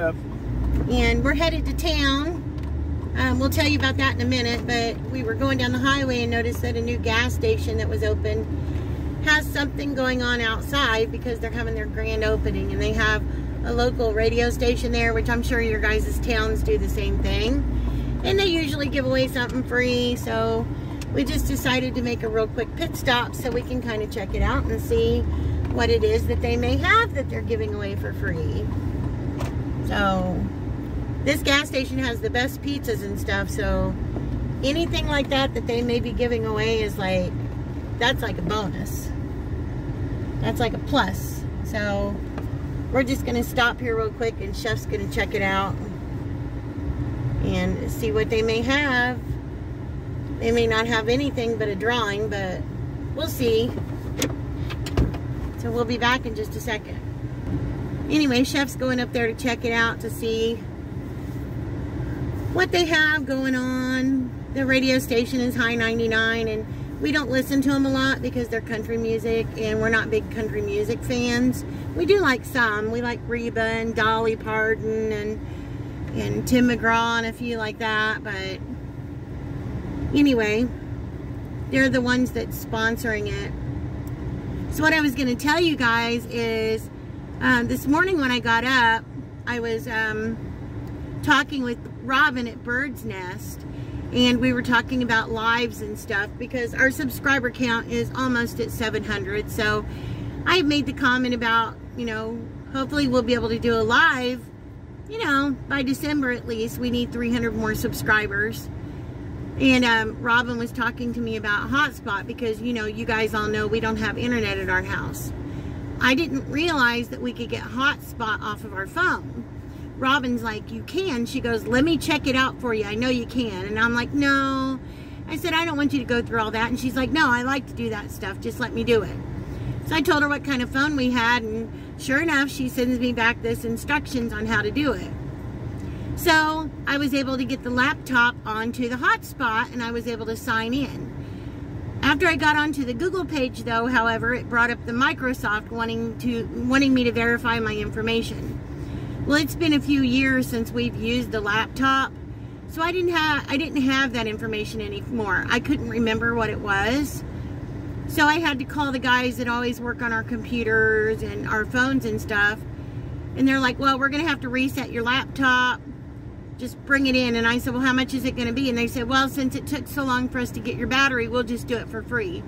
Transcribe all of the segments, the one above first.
of. And we're headed to town. We'll tell you about that in a minute, but we were going down the highway and noticed that a new gas station that was open has something going on outside because they're having their grand opening, and they have a local radio station there, which I'm sure your guys' towns do the same thing. And they usually give away something free, so we just decided to make a real quick pit stop so we can kind of check it out and see what it is that they may have that they're giving away for free. So this gas station has the best pizzas and stuff, so anything like that that they may be giving away is like, that's like a bonus. That's like a plus. So we're just gonna stop here real quick and Chef's gonna check it out and see what they may have. They may not have anything but a drawing, but we'll see. So we'll be back in just a second. Anyway, Chef's going up there to check it out to see what they have going on. The radio station is High 99, and we don't listen to them a lot because they're country music, and we're not big country music fans. We do like some. We like Reba and Dolly Parton and Tim McGraw and a few like that, but anyway, they're the ones that's sponsoring it. So what I was gonna tell you guys is this morning when I got up, I was talking with Robin at Bird's Nest, and we were talking about lives and stuff because our subscriber count is almost at 700. So I made the comment about, you know, hopefully we'll be able to do a live, you know, by December at least. We need 300 more subscribers. And Robin was talking to me about hotspot because, you know, you guys all know we don't have internet at our house. I didn't realize that we could get hotspot off of our phone. Robin's like, you can. She goes, let me check it out for you. I know you can. And I'm like, no. I said, I don't want you to go through all that. And she's like, no, I like to do that stuff. Just let me do it. So I told her what kind of phone we had. And sure enough, she sends me back this instructions on how to do it. So I was able to get the laptop onto the hotspot, and I was able to sign in. After I got onto the Google page, though, however, it brought up the Microsoft wanting me to verify my information. Well, it's been a few years since we've used the laptop, so I didn't have that information anymore. I couldn't remember what it was, so I had to call the guys that always work on our computers and our phones and stuff, and they're like, "Well, we're gonna have to reset your laptop. Just bring it in." And I said, well, how much is it going to be? And they said, well, since it took so long for us to get your battery, we'll just do it for free.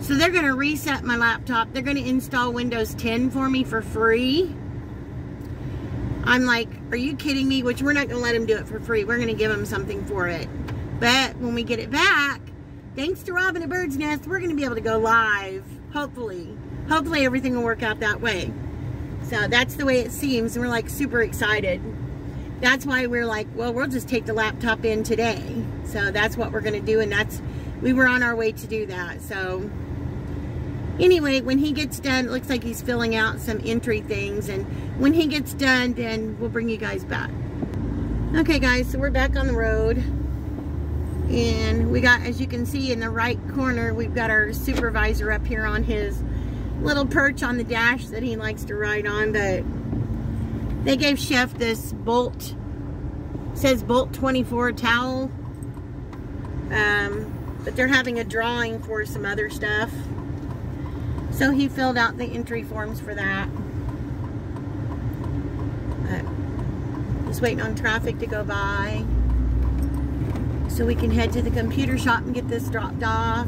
So they're going to reset my laptop. They're going to install Windows 10 for me for free. I'm like, are you kidding me? Which we're not going to let them do it for free. We're going to give them something for it. But when we get it back, thanks to Robin at Bird's Nest, we're going to be able to go live. Hopefully. Hopefully everything will work out that way. So that's the way it seems. And we're like super excited. That's why we're like, well, we'll just take the laptop in today. So that's what we're going to do, and that's, we were on our way to do that. So anyway, when he gets done, it looks like he's filling out some entry things, and when he gets done, then we'll bring you guys back. Okay, guys, so we're back on the road, and we got, as you can see in the right corner, we've got our supervisor up here on his little perch on the dash that he likes to ride on, but they gave Chef this Bolt, says Bolt 24 towel, but they're having a drawing for some other stuff. So he filled out the entry forms for that. Just waiting on traffic to go by so we can head to the computer shop and get this dropped off.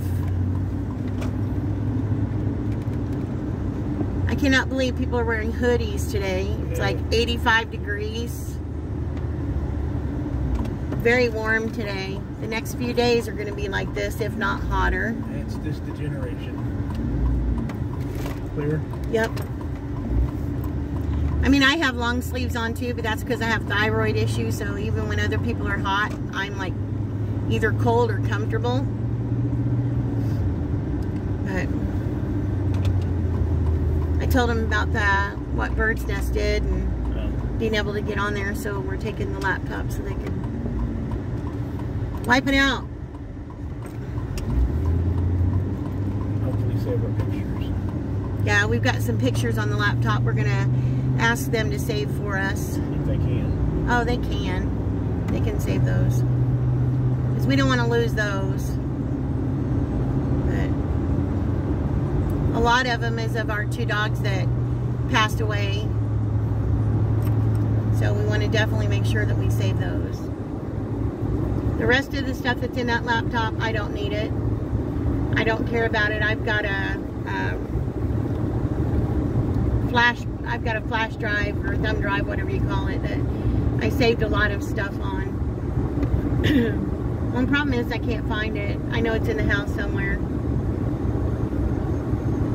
I cannot believe people are wearing hoodies today. It's like 85 degrees. Very warm today. The next few days are going to be like this, if not hotter. It's just the generation. Clear? Yep. I mean, I have long sleeves on too, but that's because I have thyroid issues. So even when other people are hot, I'm like either cold or comfortable. But I told him about what Bird's Nest did and being able to get on there, so we're taking the laptop so they can wipe it out. Hopefully save our pictures. Yeah, we've got some pictures on the laptop. We're going to ask them to save for us. If they can. Oh, they can. They can save those. Because we don't want to lose those. But a lot of them is of our two dogs that passed away. So we want to definitely make sure that we save those. The rest of the stuff that's in that laptop, I don't need it. I don't care about it. I've got a flash drive or thumb drive, whatever you call it, that I saved a lot of stuff on. One problem is I can't find it. I know it's in the house somewhere.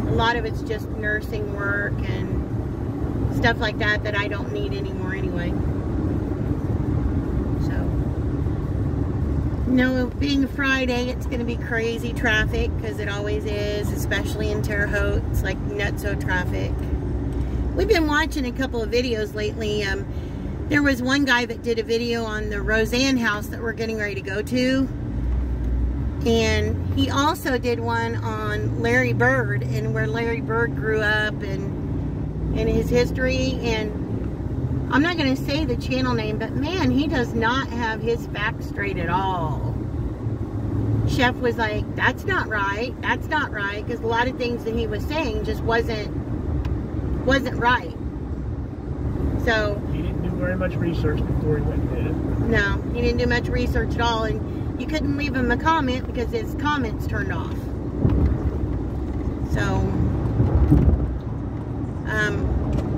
A lot of it's just nursing work and stuff like that that I don't need anymore anyway. No, being Friday, it's going to be crazy traffic, because it always is, especially in Terre Haute. It's like nutso traffic. We've been watching a couple of videos lately. There was one guy that did a video on the Roseanne house that we're getting ready to go to. And he also did one on Larry Bird and where Larry Bird grew up and his history. And I'm not going to say the channel name, but man, he does not have his facts straight at all. Chef was like, that's not right. That's not right. Because a lot of things that he was saying just wasn't right. So he didn't do very much research before he went and did it. No, he didn't do much research at all. And you couldn't leave him a comment because his comments turned off. So,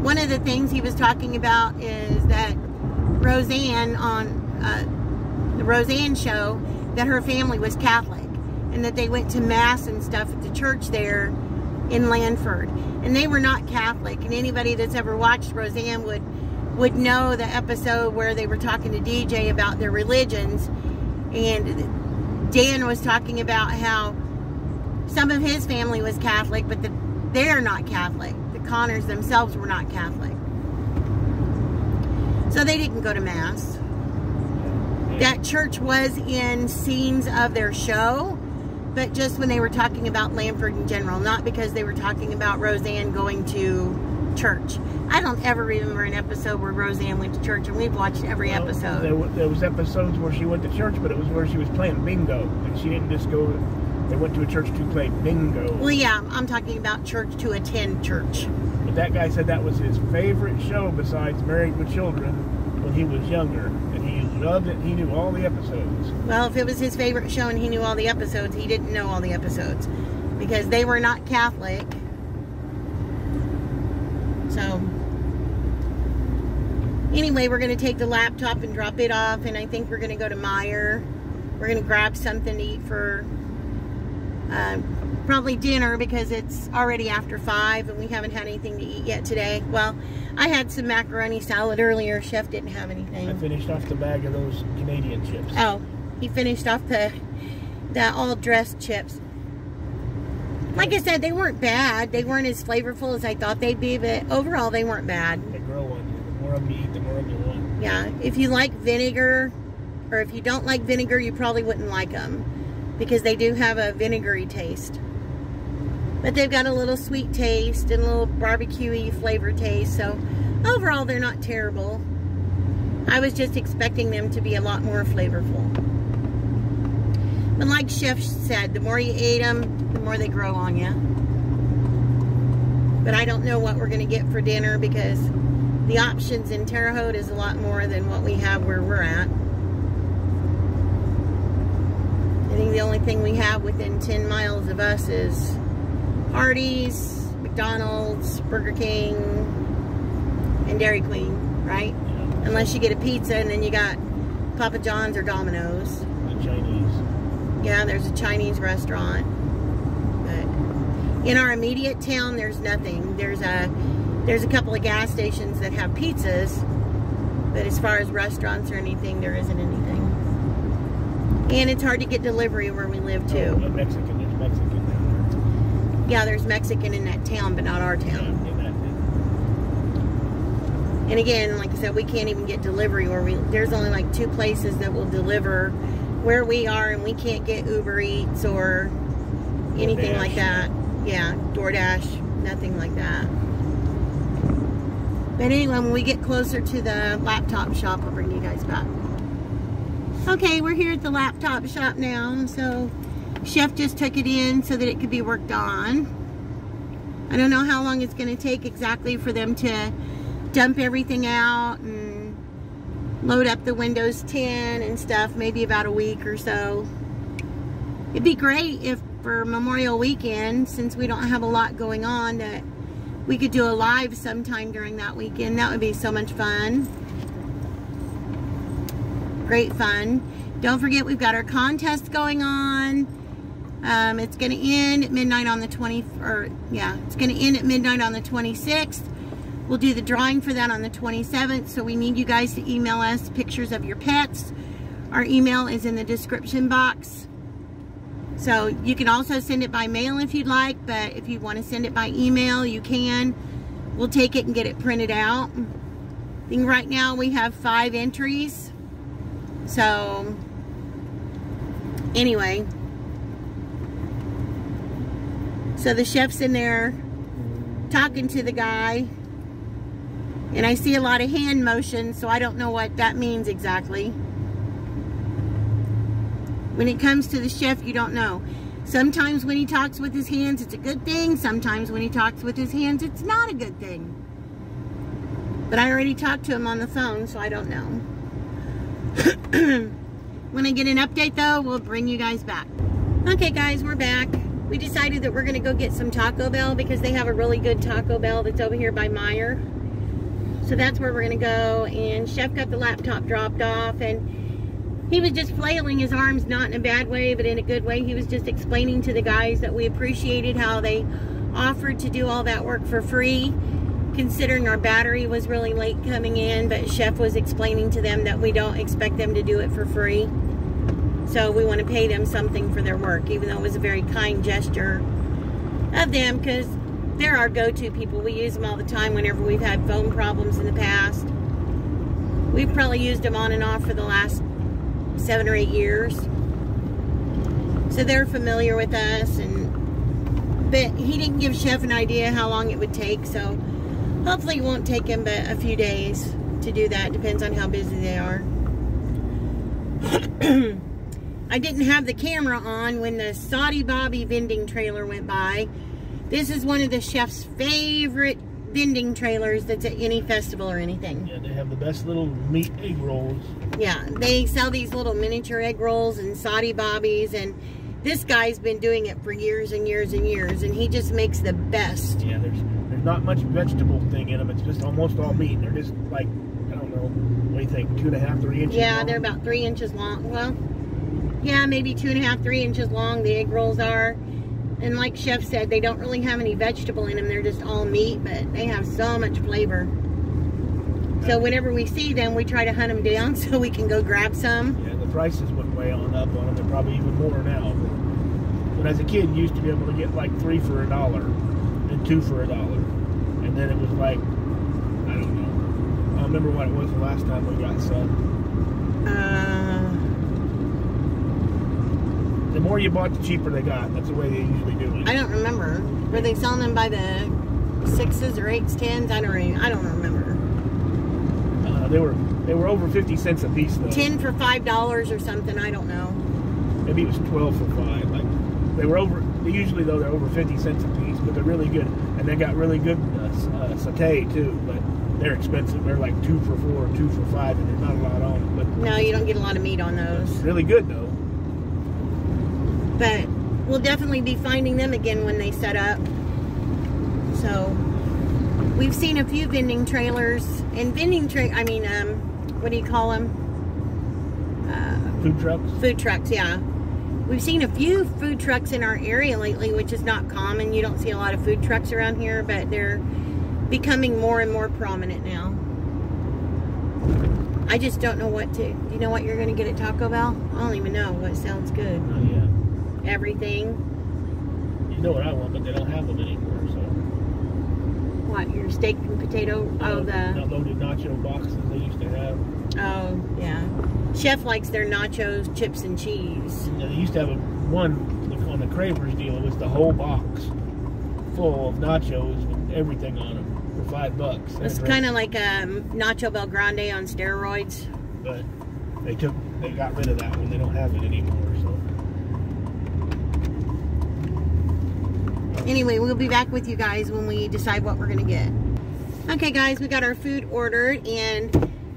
one of the things he was talking about is that Roseanne on the Roseanne show, that her family was Catholic and that they went to mass and stuff at the church there in Lanford, and they were not Catholic. And anybody that's ever watched Roseanne would know the episode where they were talking to DJ about their religions, and Dan was talking about how some of his family was Catholic, but they're not Catholic. Connors themselves were not Catholic, so they didn't go to mass. That church was in scenes of their show, but just when they were talking about Lanford in general, not because they were talking about Roseanne going to church. I don't ever remember an episode where Roseanne went to church, and we've watched every episode. There was episodes where she went to church, but it was where she was playing bingo, and she didn't just go. They went to a church to play bingo. Well, yeah, I'm talking about church to attend church. But that guy said that was his favorite show besides Married with Children when he was younger. And he loved it. He knew all the episodes. Well, if it was his favorite show and he knew all the episodes, he didn't know all the episodes. Because they were not Catholic. So, anyway, we're going to take the laptop and drop it off. And I think we're going to go to Meijer. We're going to grab something to eat for... probably dinner, because it's already after 5 and we haven't had anything to eat yet today. Well, I had some macaroni salad earlier. Chef didn't have anything. I finished off the bag of those Canadian chips. Oh, he finished off the all-dressed chips. Like I said, they weren't bad. They weren't as flavorful as I thought they'd be, but overall they weren't bad. They grow on you. The more of them you eat, the more of them you want. Yeah, if you like vinegar, or if you don't like vinegar, you probably wouldn't like them, because they do have a vinegary taste. But they've got a little sweet taste and a little barbecue-y flavor taste. So overall, they're not terrible. I was just expecting them to be a lot more flavorful. But like Chef said, the more you eat them, the more they grow on you. But I don't know what we're going to get for dinner, because the options in Terre Haute is a lot more than what we have where we're at. I think the only thing we have within 10 miles of us is Hardee's, McDonald's, Burger King, and Dairy Queen, right? Yeah. Unless you get a pizza, and then you got Papa John's or Domino's. The Chinese. Yeah, there's a Chinese restaurant. But in our immediate town, there's nothing. There's a couple of gas stations that have pizzas, but as far as restaurants or anything, there isn't anything. And it's hard to get delivery where we live, too. Oh, Mexican. There's Mexican down there. Yeah, there's Mexican in that town, but not our town. Yeah, and again, like I said, we can't even get delivery where we... There's only like 2 places that will deliver where we are, and we can't get Uber Eats or anything like that. Yeah, DoorDash, nothing like that. But anyway, when we get closer to the laptop shop, I'll bring you guys back. Okay, we're here at the laptop shop now. So Chef just took it in so that it could be worked on. I don't know how long it's going to take exactly for them to dump everything out and load up the Windows 10 and stuff. Maybe about a week or so. It'd be great if for Memorial Weekend, since we don't have a lot going on, that we could do a live sometime during that weekend. That would be so much fun. Great fun. Don't forget, we've got our contest going on. It's going to end at midnight on the 26th. We'll do the drawing for that on the 27th, so we need you guys to email us pictures of your pets. Our email is in the description box. So you can also send it by mail if you'd like, but if you want to send it by email, you can. We'll take it and get it printed out. I think right now we have 5 entries. So anyway. So the chef's in there talking to the guy. And I see a lot of hand motions, so I don't know what that means exactly. When it comes to the chef, you don't know. Sometimes when he talks with his hands, it's a good thing. Sometimes when he talks with his hands, it's not a good thing. But I already talked to him on the phone, so I don't know. When I get an update, though, we'll bring you guys back. Okay, guys, we're back. We decided that we're going to go get some Taco Bell because they have a really good Taco Bell that's over here by Meijer. So that's where we're going to go. And Chef got the laptop dropped off, and he was just flailing his arms, not in a bad way, but in a good way. He was just explaining to the guys that we appreciated how they offered to do all that work for free, considering our battery was really late coming in, but Chef was explaining to them that we don't expect them to do it for free. So we want to pay them something for their work, even though it was a very kind gesture of them, because they're our go-to people. We use them all the time whenever we've had phone problems in the past. We've probably used them on and off for the last 7 or 8 years, so they're familiar with us. And but he didn't give Chef an idea how long it would take, so hopefully it won't take him but a few days to do that. Depends on how busy they are. I didn't have the camera on when the Saudi Bobby vending trailer went by. This is one of the Chef's favorite vending trailers that's at any festival or anything. Yeah, they have the best little meat egg rolls. Yeah, they sell these little miniature egg rolls and Saudi Bobbies, and this guy's been doing it for years and years and years, and he just makes the best. Yeah, there's not much vegetable thing in them. It's just almost all meat. They're just like, I don't know, what do you think, 2.5, 3 inches long? Yeah, they're about 3 inches long. Well, yeah, maybe 2.5, 3 inches long, the egg rolls are. And like Chef said, they don't really have any vegetable in them. They're just all meat, but they have so much flavor. So whenever we see them, we try to hunt them down so we can go grab some. Yeah, the prices went way on up on them. They're probably even more now. But as a kid, you used to be able to get like 3 for $1 and 2 for $1. And then it was like, I don't know. I remember what it was the last time we got some. The more you bought, the cheaper they got. That's the way they usually do it. I don't remember. Were they selling them by the 6s or 8s, 10s? I don't remember. They were over 50 cents a piece though. 10 for $5 or something. I don't know. Maybe it was 12 for $5. Like they were over. Usually though, they're over 50 cents a piece, but they're really good. And they got really good satay too. But they're expensive. They're like 2 for $4, 2 for $5, and there's not a lot on them. But no, you don't get a lot of meat on those. Really good though. But we'll definitely be finding them again when they set up. So we've seen a few vending trailers and what do you call them? Food trucks. Food trucks, yeah. We've seen a few food trucks in our area lately, which is not common. You don't see a lot of food trucks around here, but they're becoming more and more prominent now. I just don't know what to. You know what you're going to get at Taco Bell? I don't even know. What sounds good? Oh yeah. Everything. You know what I want, but they don't have them anymore, so. What, your steak and potato? The loaded nacho boxes they used to have. Oh, yeah. Chef likes their nachos, chips, and cheese. Yeah, they used to have one on the Cravers deal. It was the whole box full of nachos with everything on them for $5. It's kind of like Nacho Bel Grande on steroids. But they got rid of that one. They don't have it anymore. So anyway, we'll be back with you guys when we decide what we're gonna get. Okay, guys, we got our food ordered, and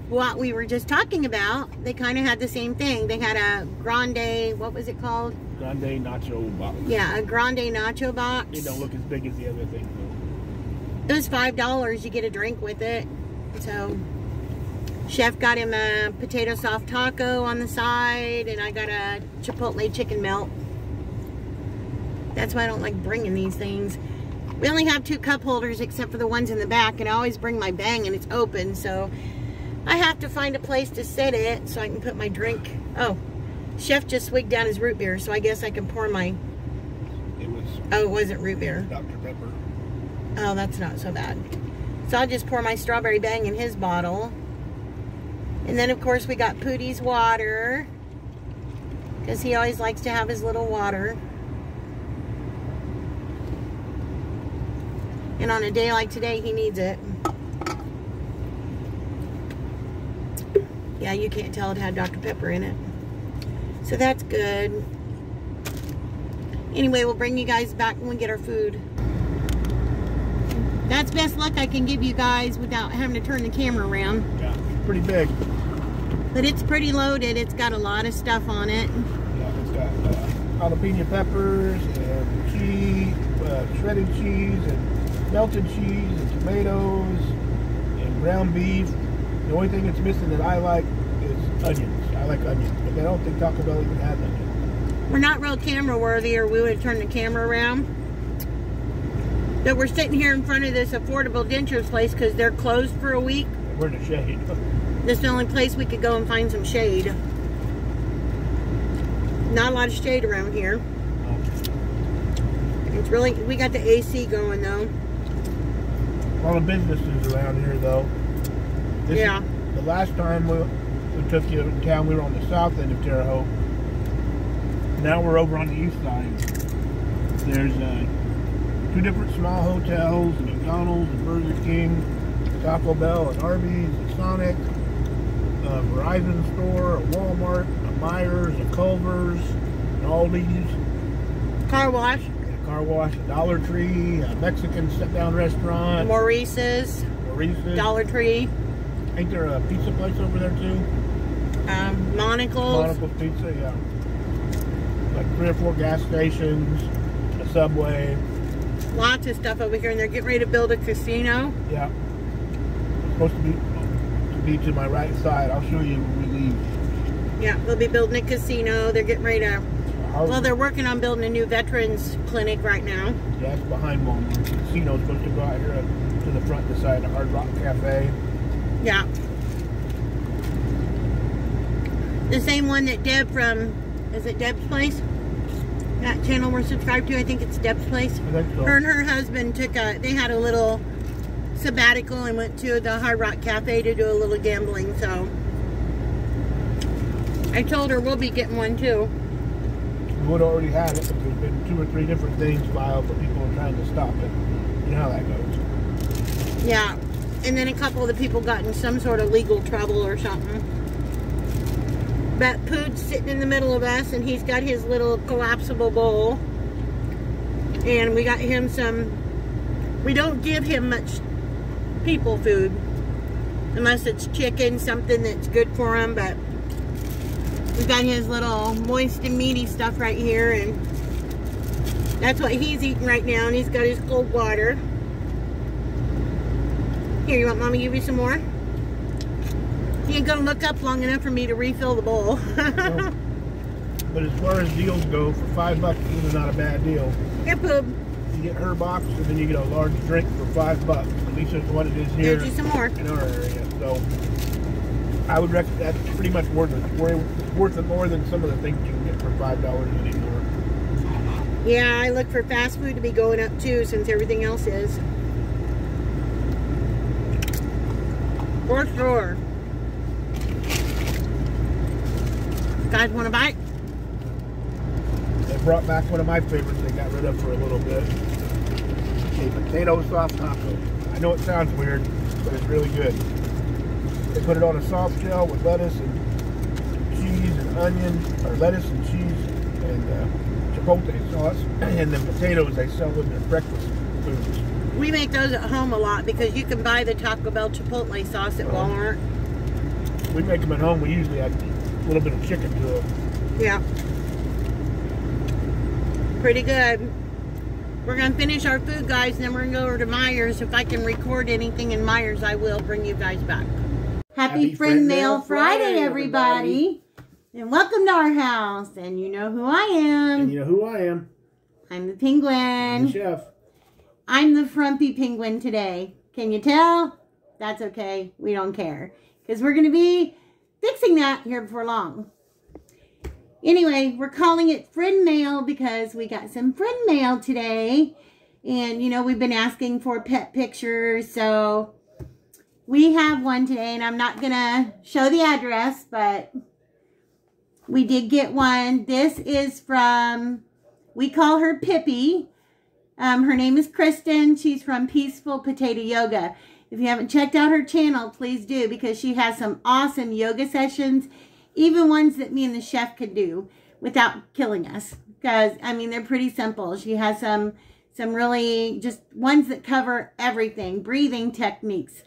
what we were just talking about, they kind of had the same thing. They had a grande, what was it called? Grande nacho box. Yeah, a grande nacho box. It don't look as big as the other thing. It was $5. You get a drink with it. So, Chef got him a potato soft taco on the side, and I got a chipotle chicken melt. That's why I don't like bringing these things. We only have 2 cup holders except for the ones in the back, and I always bring my Bang and it's open, so I have to find a place to set it so I can put my drink. Oh, Chef just swigged down his root beer, so I guess I can pour my... It was... Oh, it wasn't root beer. Dr. Pepper. Oh, that's not so bad. So I'll just pour my strawberry Bang in his bottle. And then, of course, we got Pootie's water, because he always likes to have his little water. And on a day like today, he needs it. Yeah, you can't tell it had Dr. Pepper in it. So that's good. Anyway, we'll bring you guys back when we get our food. That's best luck I can give you guys without having to turn the camera around. Yeah, it's pretty big. But it's pretty loaded. It's got a lot of stuff on it. Yeah, it's got jalapeno peppers and cheese, shredded cheese and melted cheese and tomatoes and ground beef. The only thing that's missing that I like is onions. I like onions, but I don't think Taco Bell even has onions. We're not real camera worthy or we would have turned the camera around. But we're sitting here in front of this affordable dentures place because they're closed for a week. We're in the shade. This is the only place we could go and find some shade. Not a lot of shade around here. It's really, we got the AC going though. A lot of businesses around here though. This yeah. The last time we took you to town, we were on the south end of Terre Haute. Now we're over on the east side. There's 2 different small hotels, and McDonald's, and Burger King, Taco Bell, and Hardee's, and Sonic, a Verizon store, a Walmart, a Meijer's, a Culver's, and Aldi's. Car wash. A car wash, a Dollar Tree, a Mexican sit-down restaurant. Maurice's. Dollar Tree. Ain't there a pizza place over there too? Monocle's. Monocle's Pizza, yeah. Like 3 or 4 gas stations, a Subway. Lots of stuff over here, and they're getting ready to build a casino. Yeah. It's supposed to be to my right side. I'll show you when we leave. Yeah, they'll be building a casino. They're getting ready to... Well, they're working on building a new veterans clinic right now. Yeah, it's behind Walmart. The casino's supposed to go out here to the front of the side of Hard Rock Cafe. Yeah. The same one that Deb from, is it Deb's Place? That channel we're subscribed to, I think it's Deb's Place. I think so. Her and her husband took a, they had a little sabbatical and went to the Hard Rock Cafe to do a little gambling, so. I told her we'll be getting one too. We would have already had it, but there's been 2 or 3 different things filed for people trying to stop it. You know how that goes. Yeah. And then a couple of the people got in some sort of legal trouble or something. But Pood's sitting in the middle of us, and he's got his little collapsible bowl. And we got him some... We don't give him much people food. Unless it's chicken, something that's good for him, but... We've got his little moist and meaty stuff right here, and... That's what he's eating right now, and he's got his cold water. Here, you want Mommy to give you some more? He ain't gonna look up long enough for me to refill the bowl. No. But as far as deals go, for $5, this is not a bad deal. Here, Poob. You get her box, and then you get a large drink for $5. At least that's what it is here. There's you some more. In our area, so I would recommend that's pretty much worth it. It's worth it more than some of the things you can get for $5 anymore. Yeah, I look for fast food to be going up too, since everything else is. For sure. You guys want a bite? They brought back one of my favorites they got rid of for a little bit. A potato soft taco. I know it sounds weird, but it's really good. They put it on a soft shell with lettuce and cheese and onion, or lettuce and cheese and chipotle sauce, and then potatoes they sell in their breakfast foods. We make those at home a lot because you can buy the Taco Bell chipotle sauce at Walmart. We make them at home. We usually add a little bit of chicken to them. Yeah. Pretty good. We're going to finish our food, guys, and then we're going to go over to Meijer's. If I can record anything in Meijer's, I will bring you guys back. Happy Friend Mail Friday, everybody. And welcome to our house. And you know who I am. And you know who I am. I'm the penguin. I'm the chef. I'm the frumpy penguin today. Can you tell? That's okay. We don't care. Because we're going to be fixing that here before long. Anyway, we're calling it friend mail because we got some friend mail today. And, you know, we've been asking for pet pictures. So we have one today. And I'm not going to show the address, but we did get one. This is from, we call her Pippi. Her name is Kristen. She's from Peaceful Potato Yoga. If you haven't checked out her channel, please do, because she has some awesome yoga sessions, even ones that me and the chef could do without killing us, because, I mean, they're pretty simple. She has some really just ones that cover everything, breathing techniques,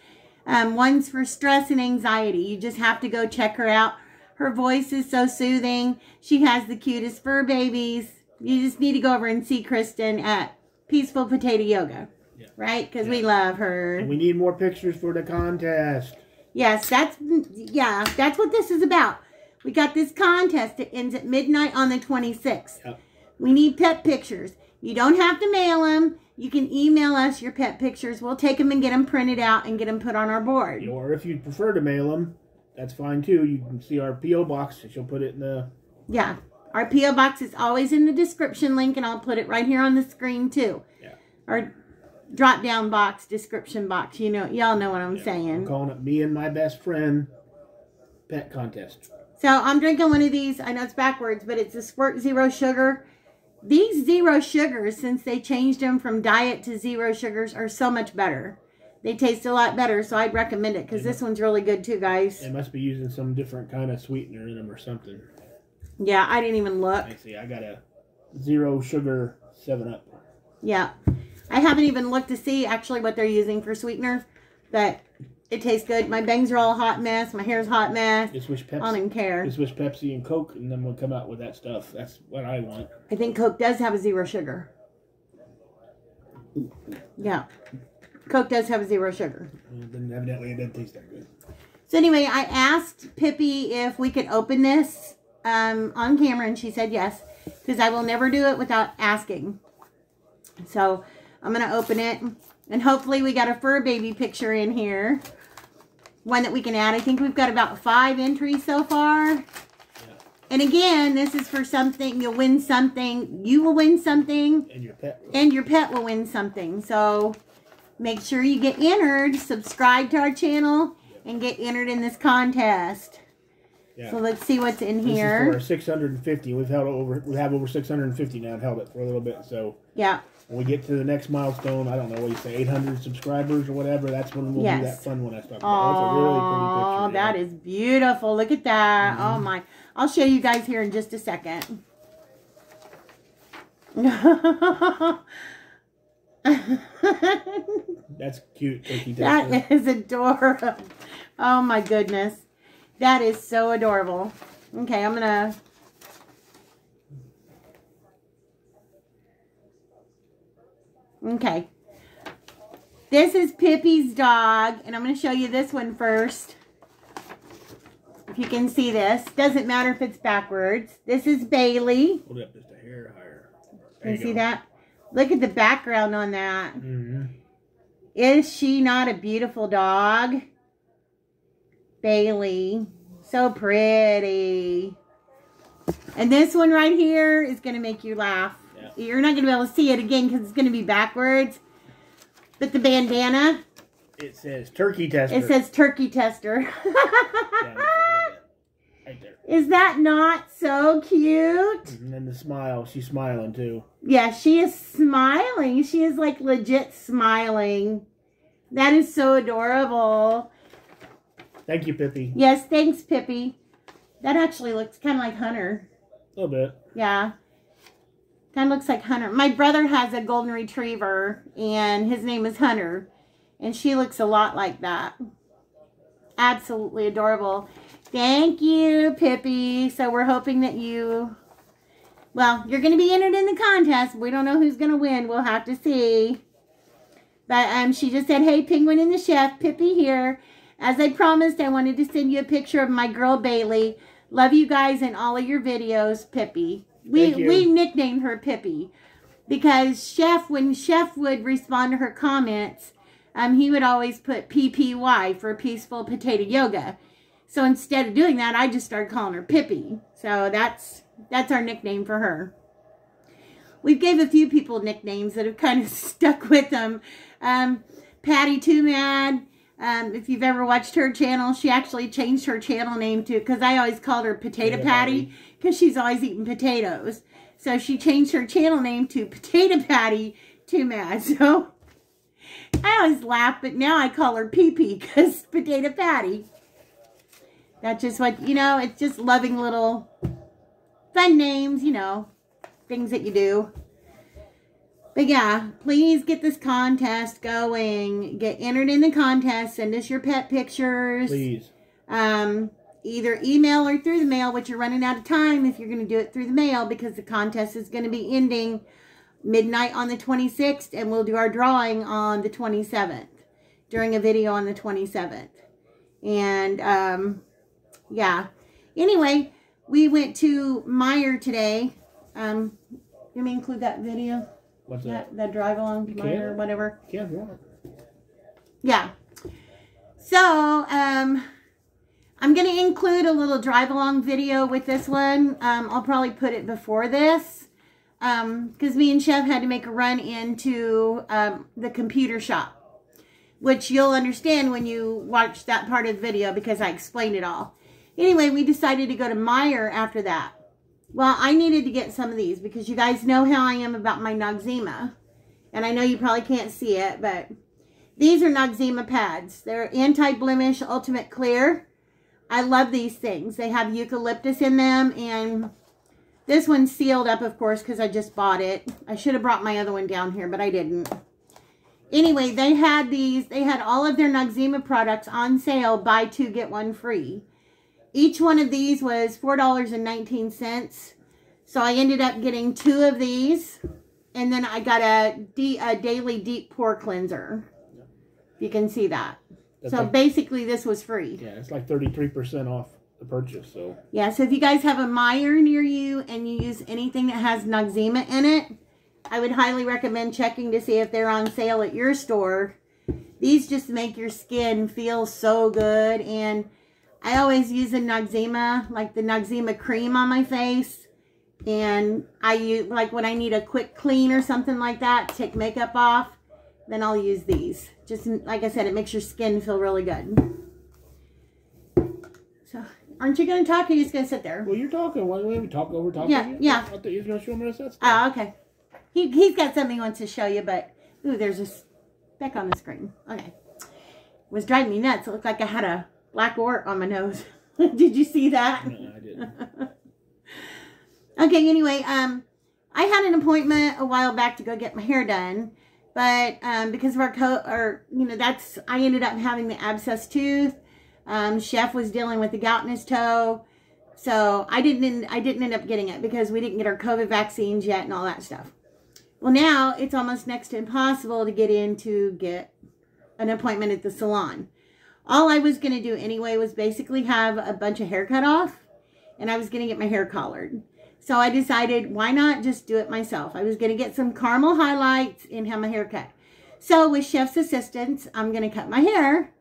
ones for stress and anxiety. You just have to go check her out. Her voice is so soothing. She has the cutest fur babies. You just need to go over and see Kristen at Peaceful Potato Yoga, yeah. Right? Because yeah. We love her. And we need more pictures for the contest. Yes, that's what this is about. We got this contest. It ends at midnight on the 26th. Yep. We need pet pictures. You don't have to mail them. You can email us your pet pictures. We'll take them and get them printed out and get them put on our board. Or if you prefer to mail them, that's fine too. You can see our P.O. box. She'll put it in the... Yeah. Our P.O. box is always in the description link, and I'll put it right here on the screen, too. Yeah. Our drop-down box, description box. You know, y'all know what I'm saying. I'm calling it Me and My Best Friend Pet Contest. So I'm drinking one of these. I know it's backwards, but it's a Squirt Zero Sugar. These zero sugars, since they changed them from diet to zero sugars, are so much better. They taste a lot better, so I'd recommend it because this one's really good, too, guys. They must be using some different kind of sweetener in them or something. Yeah, I didn't even look. I see. I got a zero sugar 7-Up. Yeah. I haven't even looked to see actually what they're using for sweetener, but it tastes good. My bangs are all a hot mess. My hair's a hot mess. Just wish Pepsi, I don't even care. Just wish Pepsi and Coke and then we'll come out with that stuff. That's what I want. I think Coke does have a zero sugar. Yeah. Coke does have a zero sugar. Well, then evidently it doesn't taste that good. So anyway, I asked Pippi if we could open this. On camera, and she said yes, because I will never do it without asking. So I'm going to open it, and hopefully we got a fur baby picture in here, one that we can add. I think we've got about 5 entries so far. Yeah. And again, this is for something. You'll win something. You will win something. And your pet will. And your pet will win something. So make sure you get entered, subscribe to our channel, and get entered in this contest. Yeah. So let's see what's in here. This is for 650. We have over 650 now. I've held it for a little bit. So yeah, when we get to the next milestone, I don't know what you say, 800 subscribers or whatever. That's when we'll do that fun one I talked about. Oh, that's a really pretty picture. That is beautiful. Look at that. Mm-hmm. Oh my! I'll show you guys here in just a second. That's cute. That is adorable. Oh my goodness. That is so adorable. Okay, I'm gonna... Okay. This is Pippi's dog, and I'm gonna show you this one first. If you can see this. Doesn't matter if it's backwards. This is Bailey. Hold it up just a hair higher. Can you see that? Look at the background on that. Mm-hmm. Is she not a beautiful dog? Bailey, so pretty. And this one right here is going to make you laugh. Yeah. You're not going to be able to see it again because it's going to be backwards. But the bandana. It says turkey tester. It says turkey tester. Right there. Is that not so cute? And then the smile. She's smiling too. Yeah, she is smiling. She is like legit smiling. That is so adorable. Thank you, Pippi. Yes, thanks, Pippi. That actually looks kind of like Hunter. A little bit. Yeah. Kind of looks like Hunter. My brother has a golden retriever, and his name is Hunter. And she looks a lot like that. Absolutely adorable. Thank you, Pippi. So we're hoping that you... Well, you're going to be entered in the contest. We don't know who's going to win. We'll have to see. But she just said, hey, Penguin and the Chef, Pippi here. As I promised, I wanted to send you a picture of my girl, Bailey. Love you guys and all of your videos, Pippi. We nicknamed her Pippi because Chef, when Chef would respond to her comments, he would always put PPY for Peaceful Potato Yoga. So instead of doing that, I just started calling her Pippi. So that's our nickname for her. We gave a few people nicknames that have kind of stuck with them. Patty Too Mad. If you've ever watched her channel, she actually changed her channel name to, because I always called her Potato Patty, because she's always eating potatoes. So she changed her channel name to Potato Patty Too Mad. So I always laugh, but now I call her Pee-Pee because Potato Patty. That's just what, you know, it's just loving little fun names, you know, things that you do. But yeah, please get this contest going. Get entered in the contest. Send us your pet pictures. Please. Either email or through the mail, which you're running out of time if you're going to do it through the mail because the contest is going to be ending midnight on the 26th, and we'll do our drawing on the 27th, during a video on the 27th. And, yeah. Anyway, we went to Meijer today. Let me include that video. What's that? That drive along or whatever. Yeah, yeah. So, I'm going to include a little drive along video with this one. I'll probably put it before this. Because me and Chef had to make a run into the computer shop. Which you'll understand when you watch that part of the video because I explained it all. Anyway, we decided to go to Meijer after that. Well, I needed to get some of these because you guys know how I am about my Noxzema. And I know you probably can't see it, but these are Noxzema pads. They're anti-blemish, ultimate clear. I love these things. They have eucalyptus in them, and this one's sealed up, of course, because I just bought it. I should have brought my other one down here, but I didn't. Anyway, they had these. They had all of their Noxzema products on sale, buy two, get one free. Each one of these was $4.19, so I ended up getting two of these, and then I got a daily deep pore cleanser. You can see that. That's so like, basically, this was free. Yeah, it's like 33% off the purchase. So yeah, so if you guys have a Meijer near you and you use anything that has Noxzema in it, I would highly recommend checking to see if they're on sale at your store. These just make your skin feel so good, and I always use the Noxzema, like the Noxzema cream on my face, and I use, like when I need a quick clean or something like that, take makeup off, then I'll use these. Just like I said, it makes your skin feel really good. So, aren't you going to talk or are you just going to sit there? Well, you're talking. Why don't we talk over talking? Yeah, yeah. I thought you were going to show me this. Oh, okay. He's got something he wants to show you, but, ooh, there's a speck on the screen. Okay. It was driving me nuts. It looked like I had a black wart on my nose. Did you see that? No, I didn't. Okay, anyway, I had an appointment a while back to go get my hair done, but because of our I ended up having the abscessed tooth. Chef was dealing with the gout in his toe. So I didn't end up getting it because we didn't get our COVID vaccines yet and all that stuff. Well, now it's almost next to impossible to get in to get an appointment at the salon. All I was going to do anyway was basically have a bunch of hair cut off, and I was going to get my hair collared. So I decided, why not just do it myself? I was going to get some caramel highlights and have my hair cut. So with Chef's assistance, I'm going to cut my hair.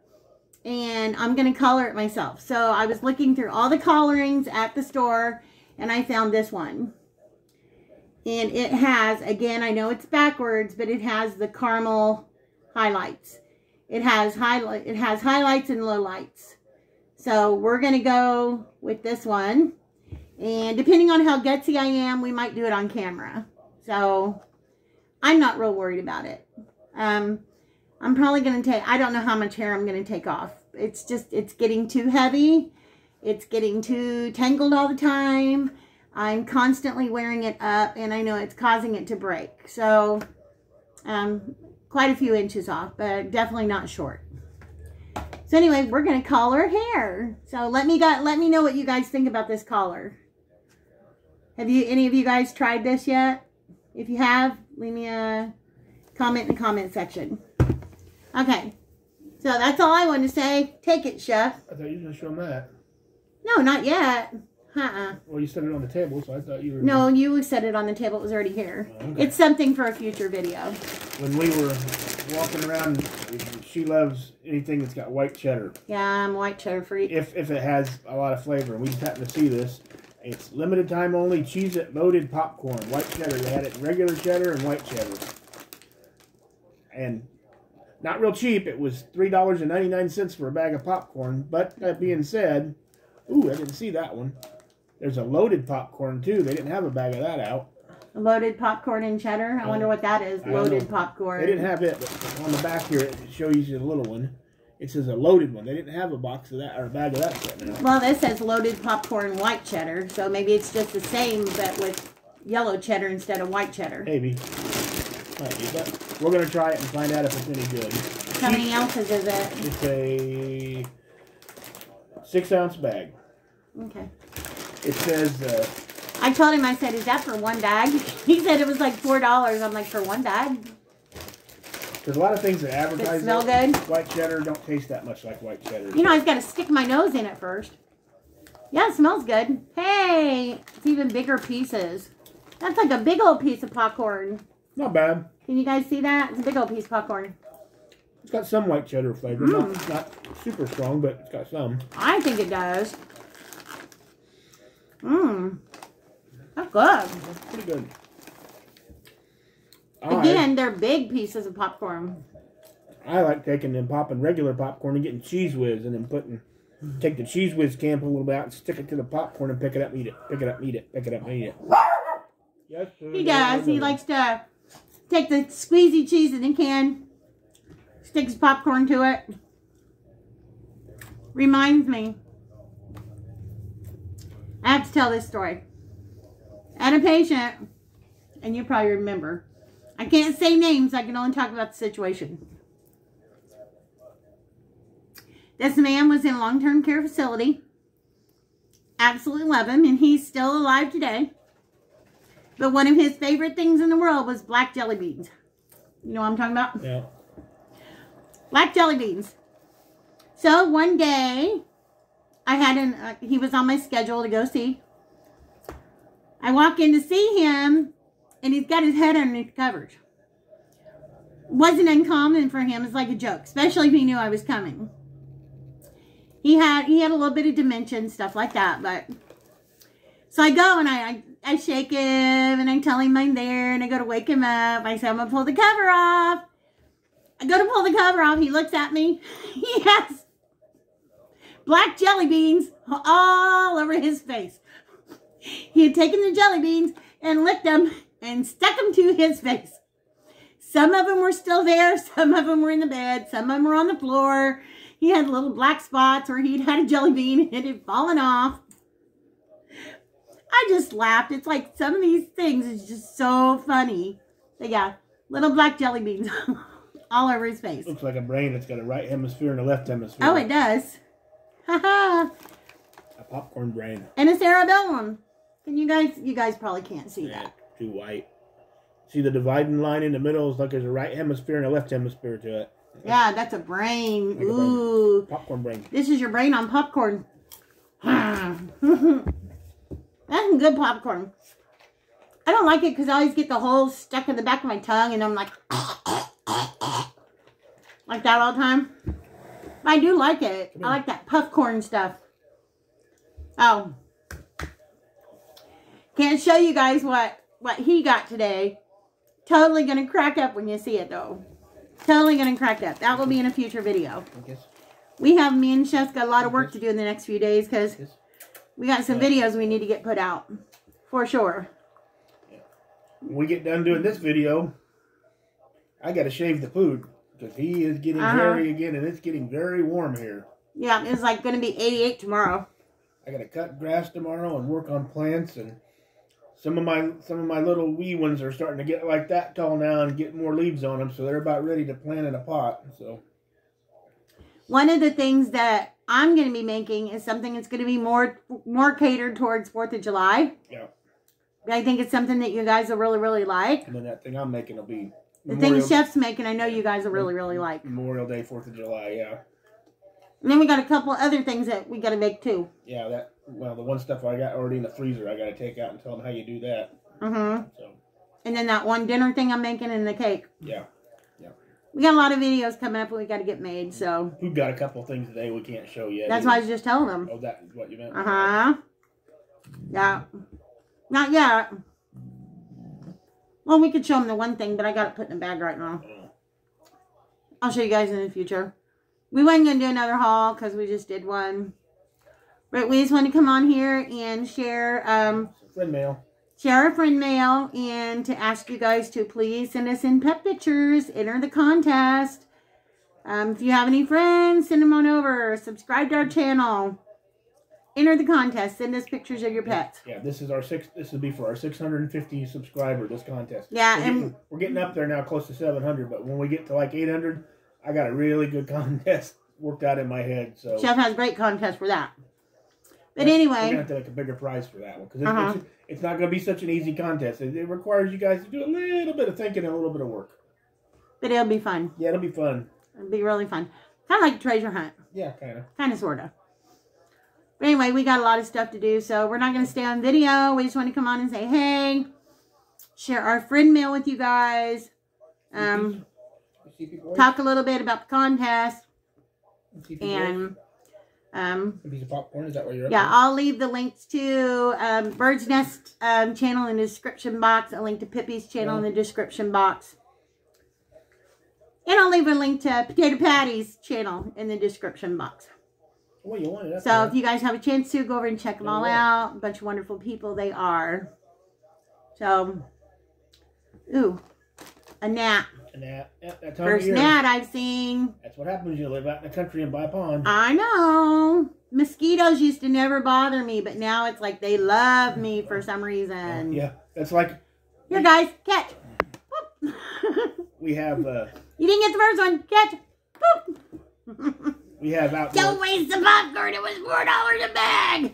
And I'm going to color it myself. So I was looking through all the colorings at the store. And I found this one. And it has, again, I know it's backwards, but it has the caramel highlights. It has highlights and lowlights. So we're going to go with this one. And depending on how gutsy I am, we might do it on camera. So I'm not real worried about it. I'm probably going to take, I don't know how much hair I'm going to take off. It's just, it's getting too heavy. It's getting too tangled all the time. I'm constantly wearing it up, and I know it's causing it to break. So, quite a few inches off, but definitely not short. So anyway, we're going to collar hair. So let me know what you guys think about this collar. Have you, any of you guys tried this yet? If you have, leave me a comment in the comment section. Okay, so that's all I wanted to say. Take it, Chef. I thought you were going to show them that. No, not yet. Uh-uh. Well, you set it on the table, so I thought you were... No, you set it on the table. It was already here. Oh, okay. It's something for a future video. When we were walking around, she loves anything that's got white cheddar. Yeah, I'm a white cheddar freak. If it has a lot of flavor, and we just happened to see this. It's limited time only, Cheez-It loaded popcorn, white cheddar. They had it regular cheddar and white cheddar. And... not real cheap. It was $3.99 for a bag of popcorn. But that being said, ooh, I didn't see that one. There's a loaded popcorn too. They didn't have a bag of that out. Loaded popcorn and cheddar. I wonder what that is. Loaded popcorn. They didn't have it, but on the back here it shows you the little one. It says a loaded one. They didn't have a box of that or a bag of that. Well, this says loaded popcorn white cheddar, so maybe it's just the same but with yellow cheddar instead of white cheddar. Maybe. But we're gonna try it and find out if it's any good. How many ounces is it? It's a 6-ounce bag. Okay. It says. I told him. I said, "Is that for one bag?" He said it was like $4. I'm like, "For one bag?" There's a lot of things that advertise. Smell good. White cheddar don't taste that much like white cheddar. You know, I've got to stick my nose in it first. Yeah, it smells good. Hey, it's even bigger pieces. That's like a big old piece of popcorn. Not bad. Can you guys see that? It's a big old piece of popcorn. It's got some white cheddar flavor. Mm. Not super strong, but it's got some. I think it does. Mmm. That's good. That's pretty good. Again, they're big pieces of popcorn. I like taking and popping regular popcorn and getting Cheese Whiz and then putting... Take the Cheese Whiz camp a little bit out and stick it to the popcorn and pick it up and eat it. Pick it up and eat it. Pick it up and eat it. Yes, sir. He does. He likes to... Take the squeezy cheese in a can, sticks popcorn to it. Reminds me. I have to tell this story. I had a patient, and you probably remember. I can't say names, I can only talk about the situation. This man was in a long-term care facility. Absolutely love him, and he's still alive today. But one of his favorite things in the world was black jelly beans. You know what I'm talking about? Yeah. Black jelly beans. So one day, I had an, he was on my schedule to go see. I walk in to see him, and he's got his head underneath the covers. Wasn't uncommon for him. It's like a joke, especially if he knew I was coming. He had a little bit of dementia and stuff like that, but... So I go, and I shake him, and I tell him I'm there, and I go to wake him up. I say, I'm going to pull the cover off. I go to pull the cover off. He looks at me. He has black jelly beans all over his face. He had taken the jelly beans and licked them and stuck them to his face. Some of them were still there. Some of them were in the bed. Some of them were on the floor. He had little black spots where he'd had a jelly bean and it had fallen off. I just laughed. It's like some of these things is just so funny. But yeah, little black jelly beans all over his face. Looks like a brain that's got a right hemisphere and a left hemisphere. Oh, it does. Haha. A popcorn brain. And a cerebellum. And you guys probably can't see that. Too white. See the dividing line in the middle is like there's a right hemisphere and a left hemisphere to it. Yeah, that's a brain. Like ooh. A brain. Popcorn brain. This is your brain on popcorn. That's some good popcorn. I don't like it because I always get the holes stuck in the back of my tongue and I'm like... like that all the time. But I do like it. I like that puff corn stuff. Oh. Can't show you guys what he got today. Totally going to crack up when you see it though. Totally going to crack up. That will be in a future video. We have, me and Chef's got a lot of work to do in the next few days because... We got some videos we need to get put out, for sure. When we get done doing this video, I got to shave the food. Because he is getting hairy again, and it's getting very warm here. Yeah, it's like going to be 88 tomorrow. I got to cut grass tomorrow and work on plants, and some of my little wee ones are starting to get like that tall now and get more leaves on them, so they're about ready to plant in a pot. So one of the things that I'm going to be making is something that's going to be more catered towards 4th of July. Yeah. I think it's something that you guys will really, really like. And then that thing I'm making will be... The thing Chef's making, I know you guys will really, really like. Memorial Day, 4th of July, yeah. And then we got a couple other things that we got to make, too. Yeah, that... Well, the one stuff I got already in the freezer, I got to take out and tell them how you do that. Mm-hmm. So. And then that one dinner thing I'm making and the cake. Yeah. We got a lot of videos coming up and we got to get made, so. We've got a couple things today we can't show yet. That's why I was just telling them. Oh, that's what you meant? Uh-huh. Yeah. Not yet. Well, we could show them the one thing, but I got it put in a bag right now. I'll show you guys in the future. We weren't going to do another haul because we just did one. But we just wanted to come on here and share. Friend mail. Share a friend mail and to ask you guys to please send us in pet pictures. Enter the contest. If you have any friends, send them on over. Subscribe to our channel. Enter the contest. Send us pictures of your pets. Yeah, this is our This will be for our 650 subscriber. This contest. Yeah, we're getting up there now, close to 700. But when we get to like 800, I got a really good contest worked out in my head. So Chef has a great contest for that. But anyway, we're going to have to make a bigger prize for that one. Because it's not going to be such an easy contest. It requires you guys to do a little bit of thinking and a little bit of work. But it'll be fun. Yeah, it'll be fun. It'll be really fun. Kind of like a treasure hunt. Yeah, kind of. Kind of, sort of. But anyway, we got a lot of stuff to do. So we're not going to stay on video. We just want to come on and say, hey, share our friend mail with you guys. Talk a little bit about the contest. And... a piece of popcorn, is that where you're at? Yeah, I'll leave the links to Bird's Nest channel in the description box. A link to Pippi's channel in the description box. And I'll leave a link to Potato Patty's channel in the description box. Well, you wanted that. So if you guys have a chance to, go over and check them all out. A bunch of wonderful people they are. So, ooh, a gnat. That first gnat I've seen. That's what happens when you live out in the country and buy a pond. I know. Mosquitoes used to never bother me, but now it's like they love me for some reason. Yeah, that's like... Here, guys, catch. We have... you didn't get the first one. Catch. Boop. We have out... Don't waste the popcorn. It was $4 a bag.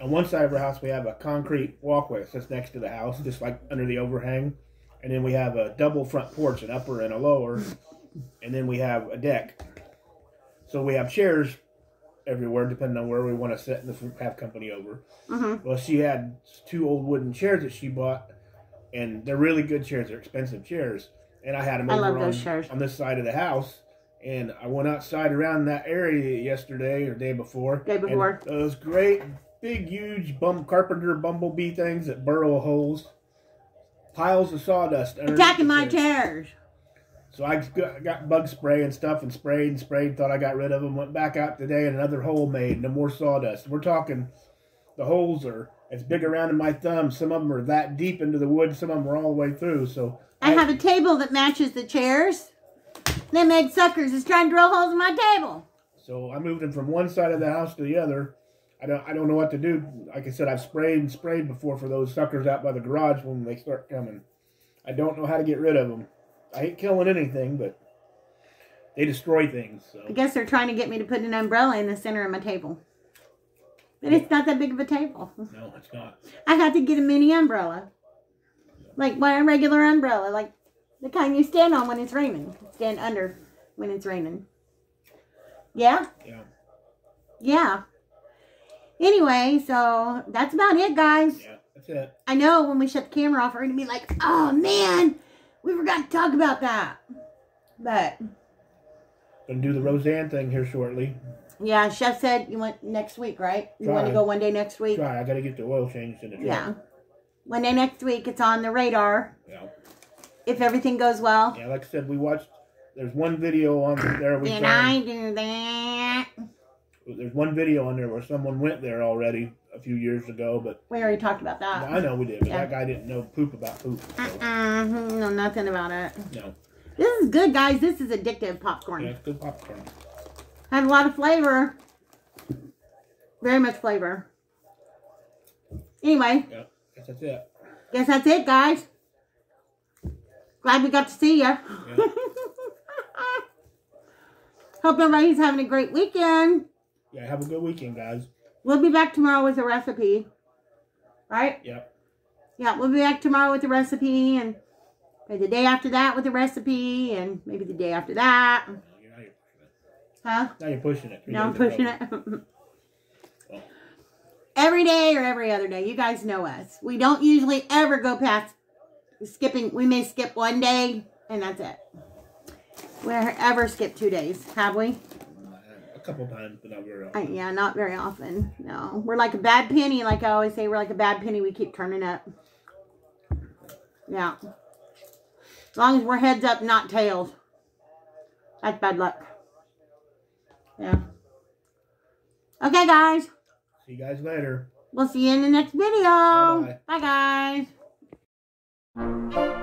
On one side of our house, we have a concrete walkway that sits next to the house, just like under the overhang. And then we have a double front porch, an upper and a lower. And then we have a deck. So we have chairs everywhere, depending on where we want to sit and if we have company over. Well, she had two old wooden chairs that she bought. And they're really good chairs. They're expensive chairs. And I had them over on this side of the house. And I went outside around that area yesterday or day before. Those great, big, huge carpenter bumblebee things that burrow holes. Piles of sawdust. Attacking my chairs. So I got bug spray and stuff and sprayed, thought I got rid of them. Went back out today and another hole made. No more sawdust. We're talking the holes are as big around in my thumb. Some of them are that deep into the wood. Some of them are all the way through. So I have a table that matches the chairs. Them egg suckers is trying to drill holes in my table. So I moved them from one side of the house to the other. I don't know what to do. Like I said, I've sprayed before for those suckers out by the garage when they start coming. I don't know how to get rid of them. I hate killing anything, but they destroy things. So. I guess they're trying to get me to put an umbrella in the center of my table. But it's not that big of a table. No, it's not. I had to get a mini umbrella. Like my regular umbrella. Like the kind you stand on when it's raining. Stand under when it's raining. Yeah? Yeah. Yeah. Anyway, so that's about it, guys. Yeah, that's it. I know when we shut the camera off, we're going to be like, oh, man, we forgot to talk about that. But. Going to do the Roseanne thing here shortly. Yeah, Chef said you want next week, right? You want to go one day next week? I got to get the oil changed in the truck. Yeah. One day next week, it's on the radar. Yeah. If everything goes well. Yeah, like I said, we watched, there's one video on there. And I do that. There's one video on there where someone went there already a few years ago, but... We already talked about that. I know we did, but that guy didn't know poop about poop. So. No, nothing about it. No. This is good, guys. This is addictive popcorn. Yeah, it's good popcorn. Had a lot of flavor. Very much flavor. Anyway. Yeah, guess that's it. Guess that's it, guys. Glad we got to see you. Yeah. Hope everybody's having a great weekend. Yeah, have a good weekend, guys. We'll be back tomorrow with a recipe. Right? Yep. Yeah, we'll be back tomorrow with a recipe, and the day after that with a recipe, and maybe the day after that. Huh? Now you're pushing it. Now I'm pushing it. Well. Every day or every other day. You guys know us. We don't usually ever go past skipping. We may skip one day, and that's it. We ever skip 2 days, have we? A couple times, but not very often. Yeah, not very often. No. We're like a bad penny, like I always say. We're like a bad penny. We keep turning up. Yeah. As long as we're heads up, not tails. That's bad luck. Yeah. Okay, guys. See you guys later. We'll see you in the next video. Bye-bye. Bye, guys.